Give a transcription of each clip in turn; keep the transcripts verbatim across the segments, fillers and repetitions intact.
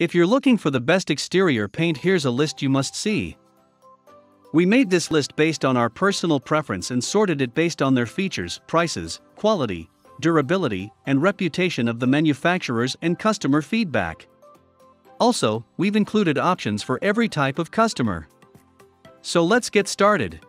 If you're looking for the best exterior paint, here's a list you must see. We made this list based on our personal preference and sorted it based on their features, prices, quality, durability, and reputation of the manufacturers and customer feedback. Also, we've included options for every type of customer. So let's get started.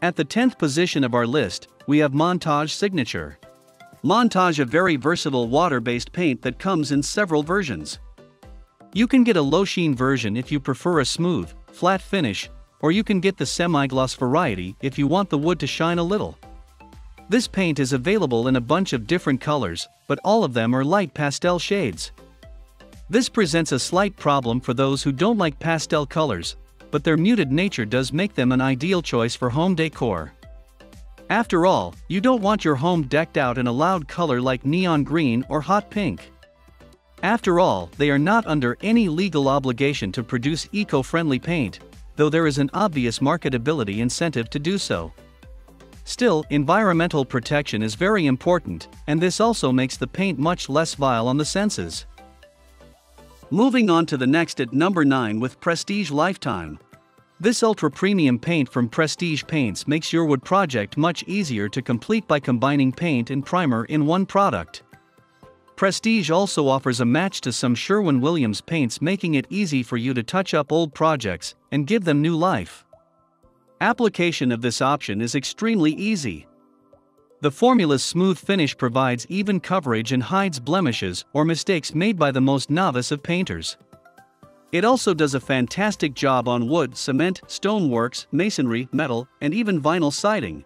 At the tenth position of our list, we have Montage Signature. Montage, a very versatile water-based paint that comes in several versions. You can get a low sheen version if you prefer a smooth, flat finish, or you can get the semi-gloss variety if you want the wood to shine a little. This paint is available in a bunch of different colors, but all of them are light pastel shades. This presents a slight problem for those who don't like pastel colors, but their muted nature does make them an ideal choice for home decor. After all, you don't want your home decked out in a loud color like neon green or hot pink. After all, they are not under any legal obligation to produce eco-friendly paint, though there is an obvious marketability incentive to do so. Still, environmental protection is very important, and this also makes the paint much less vile on the senses. Moving on to the next at number nine with Prestige Lifetime. This ultra premium paint from Prestige Paints makes your wood project much easier to complete by combining paint and primer in one product. Prestige also offers a match to some Sherwin-Williams paints, making it easy for you to touch up old projects and give them new life. Application of this option is extremely easy. The formula's smooth finish provides even coverage and hides blemishes or mistakes made by the most novice of painters. It also does a fantastic job on wood, cement, stoneworks, masonry, metal, and even vinyl siding.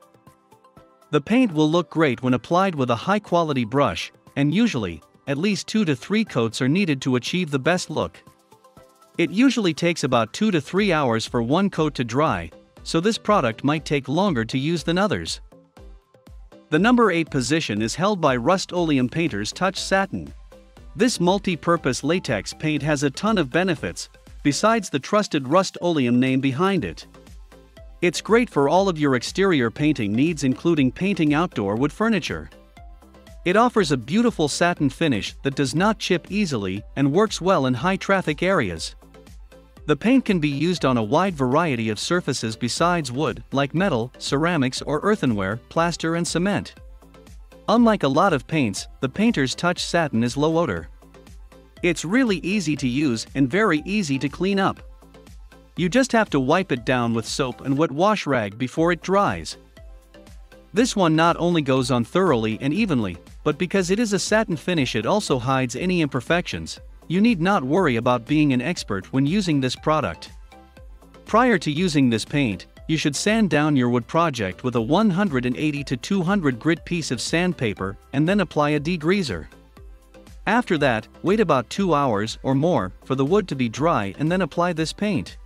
The paint will look great when applied with a high-quality brush, and usually, at least two to three coats are needed to achieve the best look. It usually takes about two to three hours for one coat to dry, so this product might take longer to use than others. The number eight position is held by Rust-Oleum Painter's Touch Satin. This multi-purpose latex paint has a ton of benefits, besides the trusted Rust-Oleum name behind it. It's great for all of your exterior painting needs, including painting outdoor wood furniture. It offers a beautiful satin finish that does not chip easily and works well in high-traffic areas. The paint can be used on a wide variety of surfaces besides wood, like metal, ceramics or earthenware, plaster and cement. Unlike a lot of paints, the Painter's Touch Satin is low odor. It's really easy to use and very easy to clean up. You just have to wipe it down with soap and wet wash rag before it dries. This one not only goes on thoroughly and evenly, but because it is a satin finish, it also hides any imperfections. You need not worry about being an expert when using this product. Prior to using this paint, you should sand down your wood project with a one hundred eighty to two hundred grit piece of sandpaper and then apply a degreaser. After that, wait about two hours or more for the wood to be dry and then apply this paint.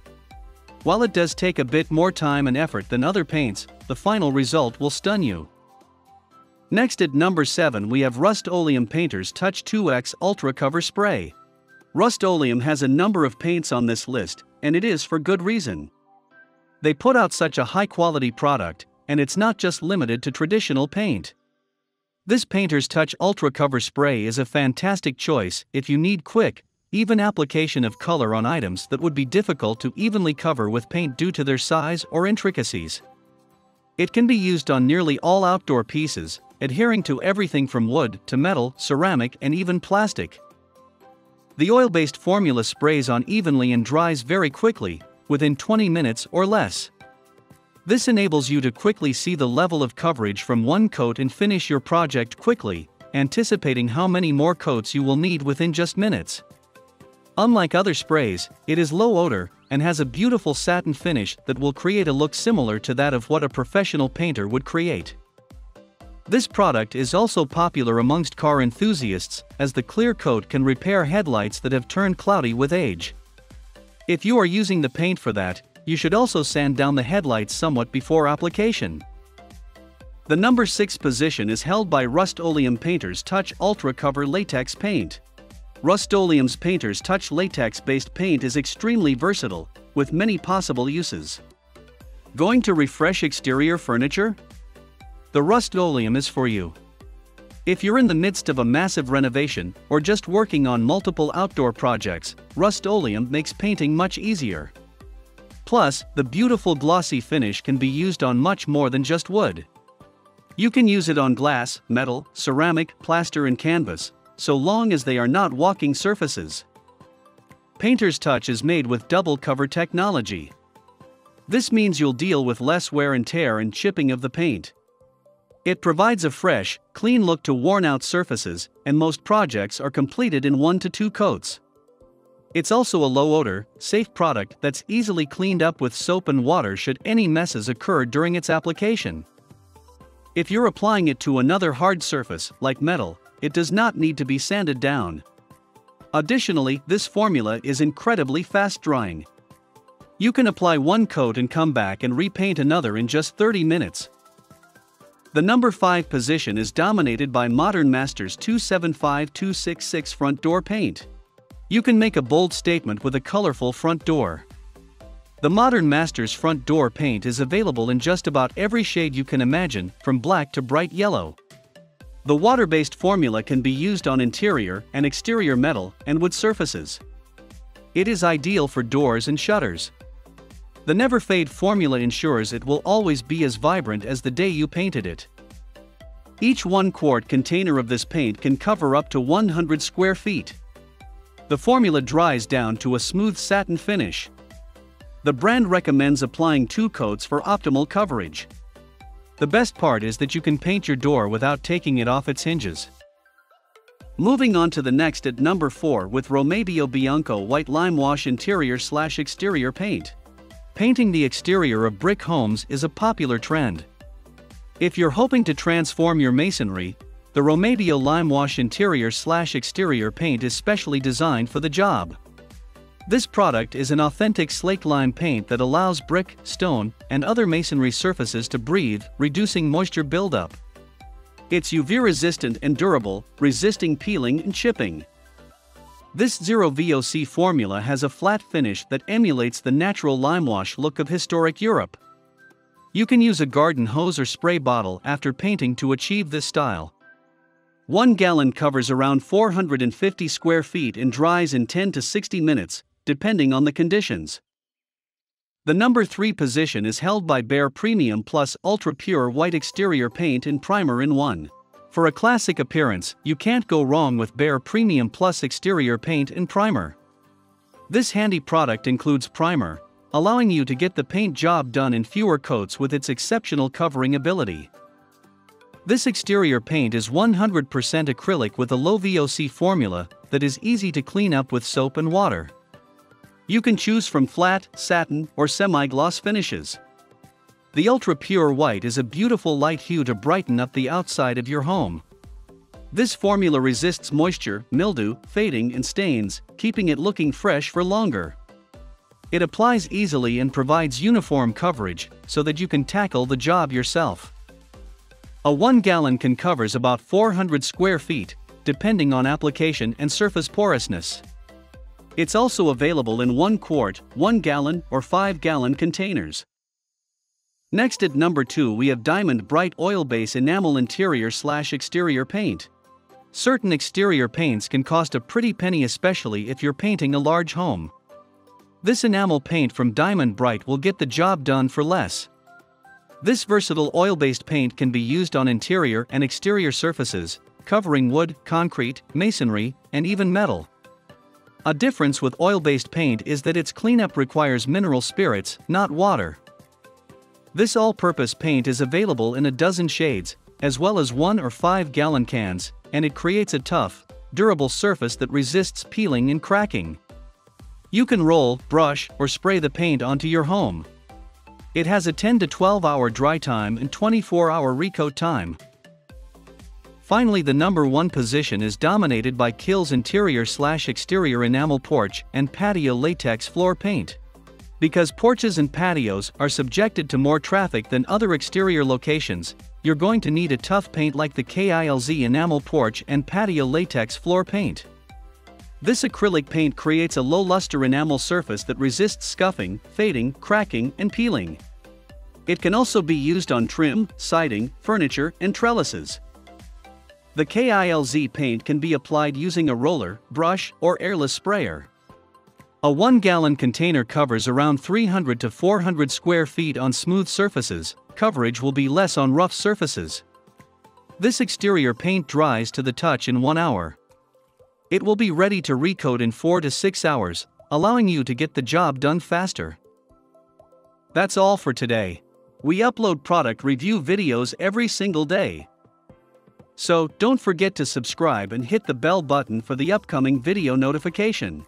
While it does take a bit more time and effort than other paints, the final result will stun you. Next at number seven we have Rust-Oleum Painter's Touch two X Ultra Cover Spray. Rust-Oleum has a number of paints on this list, and it is for good reason. They put out such a high-quality product, and it's not just limited to traditional paint. This Painter's Touch Ultra Cover Spray is a fantastic choice if you need quick, even application of color on items that would be difficult to evenly cover with paint due to their size or intricacies. It can be used on nearly all outdoor pieces, adhering to everything from wood to metal, ceramic and even plastic. The oil-based formula sprays on evenly and dries very quickly, within twenty minutes or less. This enables you to quickly see the level of coverage from one coat and finish your project quickly, anticipating how many more coats you will need within just minutes. Unlike other sprays, it is low odor and has a beautiful satin finish that will create a look similar to that of what a professional painter would create. This product is also popular amongst car enthusiasts, as the clear coat can repair headlights that have turned cloudy with age. If you are using the paint for that, you should also sand down the headlights somewhat before application. The number six position is held by Rust-Oleum Painter's Touch Ultra Cover Latex Paint. Rust-Oleum's Painter's Touch latex-based paint is extremely versatile, with many possible uses. Going to refresh exterior furniture? the Rust-Oleum is for you. If you're in the midst of a massive renovation or just working on multiple outdoor projects, Rust-Oleum makes painting much easier. Plus, the beautiful glossy finish can be used on much more than just wood. You can use it on glass, metal, ceramic, plaster and canvas, so long as they are not walking surfaces. Painter's Touch is made with double cover technology. This means you'll deal with less wear and tear and chipping of the paint. It provides a fresh, clean look to worn-out surfaces, and most projects are completed in one to two coats. It's also a low-odor, safe product that's easily cleaned up with soap and water should any messes occur during its application. If you're applying it to another hard surface, like metal, it does not need to be sanded down. Additionally, this formula is incredibly fast-drying. You can apply one coat and come back and repaint another in just thirty minutes. The number five position is dominated by Modern Masters two seven five two six six Front Door Paint. You can make a bold statement with a colorful front door. The Modern Masters Front Door Paint is available in just about every shade you can imagine, from black to bright yellow. The water-based formula can be used on interior and exterior metal and wood surfaces. It is ideal for doors and shutters. The Never Fade formula ensures it will always be as vibrant as the day you painted it. Each one-quart container of this paint can cover up to one hundred square feet. The formula dries down to a smooth satin finish. The brand recommends applying two coats for optimal coverage. The best part is that you can paint your door without taking it off its hinges. Moving on to the next at number four with ROMABIO Bianco White Lime Wash Interior slash Exterior Paint. Painting the exterior of brick homes is a popular trend. If you're hoping to transform your masonry, the ROMABIO Lime Wash Interior slash Exterior Paint is specially designed for the job. This product is an authentic slaked lime paint that allows brick, stone, and other masonry surfaces to breathe, reducing moisture buildup. It's U V-resistant and durable, resisting peeling and chipping. This zero V O C formula has a flat finish that emulates the natural limewash look of historic Europe. You can use a garden hose or spray bottle after painting to achieve this style. One gallon covers around four hundred fifty square feet and dries in ten to sixty minutes, depending on the conditions. The number three position is held by B E H R Premium Plus Ultra Pure White Exterior Paint and Primer in one. For a classic appearance, you can't go wrong with B E H R Premium Plus Exterior Paint and Primer. This handy product includes primer, allowing you to get the paint job done in fewer coats with its exceptional covering ability. This exterior paint is one hundred percent acrylic with a low V O C formula that is easy to clean up with soap and water. You can choose from flat, satin, or semi-gloss finishes. The Ultra Pure White is a beautiful light hue to brighten up the outside of your home. This formula resists moisture, mildew, fading and stains, keeping it looking fresh for longer. It applies easily and provides uniform coverage so that you can tackle the job yourself. A one gallon can covers about four hundred square feet, depending on application and surface porousness. It's also available in one quart, one gallon, or five gallon containers. Next at number two we have Diamond Brite Oil Base Enamel Interior slash Exterior Paint. Certain exterior paints can cost a pretty penny, especially if you're painting a large home. This enamel paint from Diamond Brite will get the job done for less. This versatile oil-based paint can be used on interior and exterior surfaces, covering wood, concrete, masonry, and even metal. A difference with oil-based paint is that its cleanup requires mineral spirits, not water. This all-purpose paint is available in a dozen shades, as well as one or five gallon cans, and it creates a tough, durable surface that resists peeling and cracking. You can roll, brush, or spray the paint onto your home. It has a ten to twelve hour dry time and twenty-four hour recoat time. Finally, the number one position is dominated by KILZ Interior slash Exterior Enamel Porch and Patio Latex Floor Paint. Because porches and patios are subjected to more traffic than other exterior locations, you're going to need a tough paint like the KILZ Enamel Porch and Patio Latex Floor Paint. This acrylic paint creates a low luster enamel surface that resists scuffing, fading, cracking, and peeling. It can also be used on trim, siding, furniture, and trellises. The K I L Z paint can be applied using a roller, brush, or airless sprayer. A one gallon container covers around three hundred to four hundred square feet on smooth surfaces. Coverage will be less on rough surfaces. This exterior paint dries to the touch in one hour. It will be ready to recoat in four to six hours, allowing you to get the job done faster. That's all for today. We upload product review videos every single day. So, don't forget to subscribe and hit the bell button for the upcoming video notification.